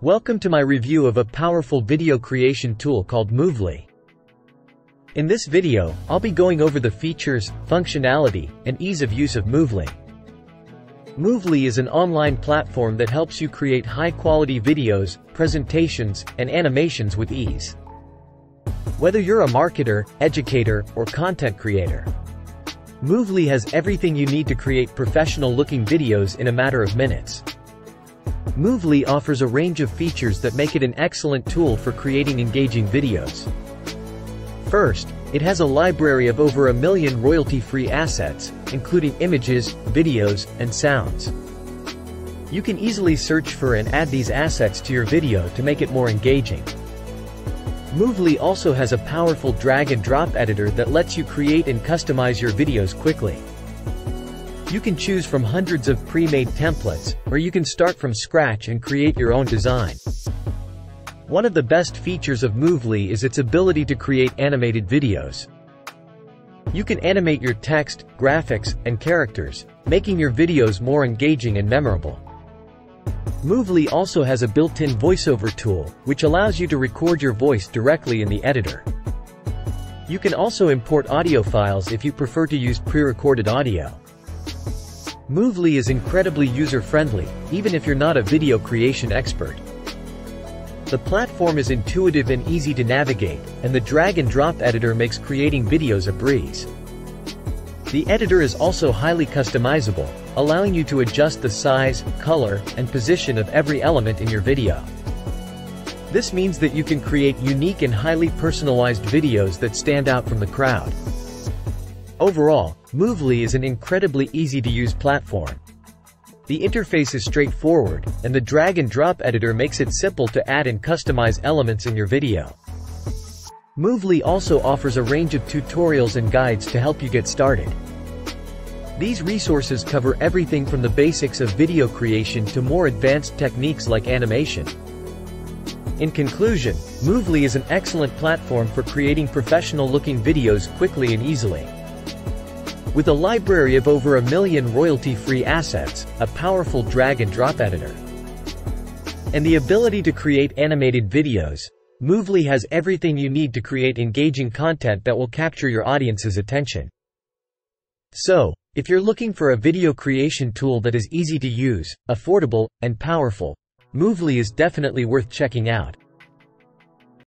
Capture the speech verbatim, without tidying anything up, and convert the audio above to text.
Welcome to my review of a powerful video creation tool called Moovly. In this video, I'll be going over the features, functionality, and ease of use of Moovly. Moovly is an online platform that helps you create high-quality videos, presentations, and animations with ease. Whether you're a marketer, educator, or content creator, Moovly has everything you need to create professional-looking videos in a matter of minutes. Moovly offers a range of features that make it an excellent tool for creating engaging videos. First, it has a library of over a million royalty-free assets, including images, videos, and sounds. You can easily search for and add these assets to your video to make it more engaging. Moovly also has a powerful drag-and-drop editor that lets you create and customize your videos quickly. You can choose from hundreds of pre-made templates, or you can start from scratch and create your own design. One of the best features of Moovly is its ability to create animated videos. You can animate your text, graphics, and characters, making your videos more engaging and memorable. Moovly also has a built-in voiceover tool, which allows you to record your voice directly in the editor. You can also import audio files if you prefer to use pre-recorded audio. Moovly is incredibly user-friendly, even if you're not a video creation expert. The platform is intuitive and easy to navigate, and the drag-and-drop editor makes creating videos a breeze. The editor is also highly customizable, allowing you to adjust the size, color, and position of every element in your video. This means that you can create unique and highly personalized videos that stand out from the crowd. Overall, Moovly is an incredibly easy-to-use platform. The interface is straightforward, and the drag-and-drop editor makes it simple to add and customize elements in your video. Moovly also offers a range of tutorials and guides to help you get started. These resources cover everything from the basics of video creation to more advanced techniques like animation. In conclusion, Moovly is an excellent platform for creating professional-looking videos quickly and easily. With a library of over a million royalty-free assets, a powerful drag-and-drop editor, and the ability to create animated videos, Moovly has everything you need to create engaging content that will capture your audience's attention. So, if you're looking for a video creation tool that is easy to use, affordable, and powerful, Moovly is definitely worth checking out.